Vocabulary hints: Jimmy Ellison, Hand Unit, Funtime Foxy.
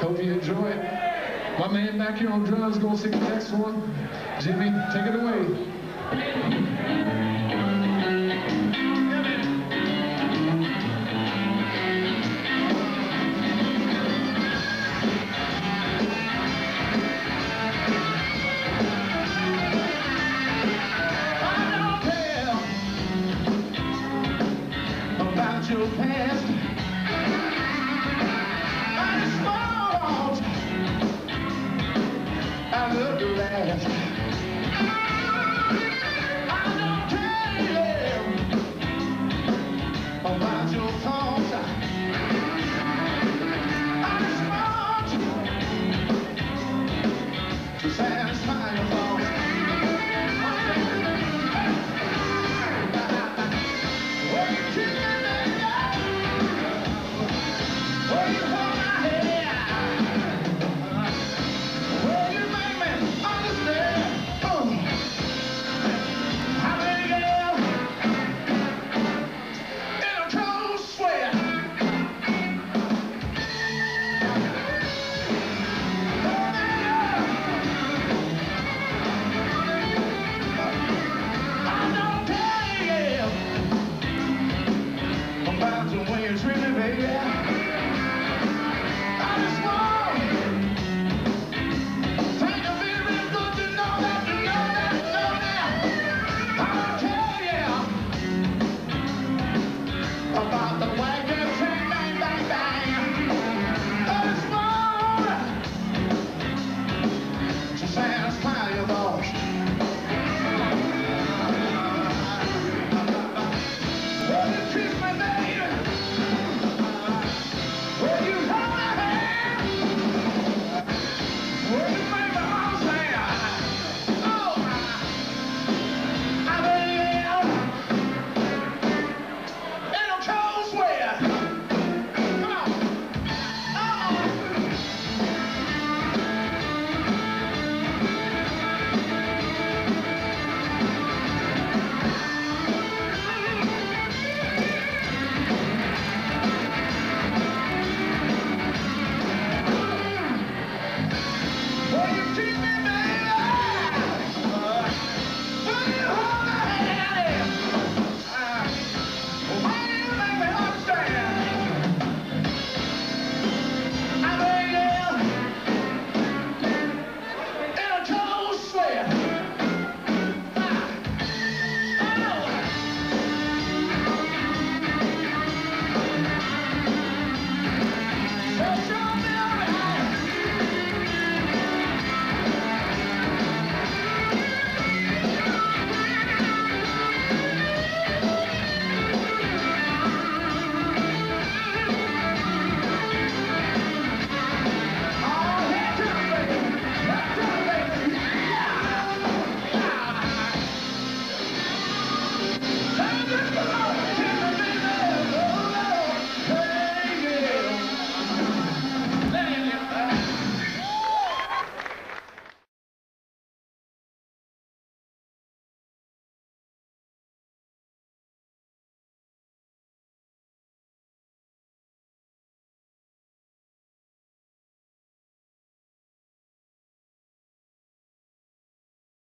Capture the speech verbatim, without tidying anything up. Hope you enjoy it. My man back here on drums is going to sing the next one. Jimmy, take it away. Your past. I just want I look last.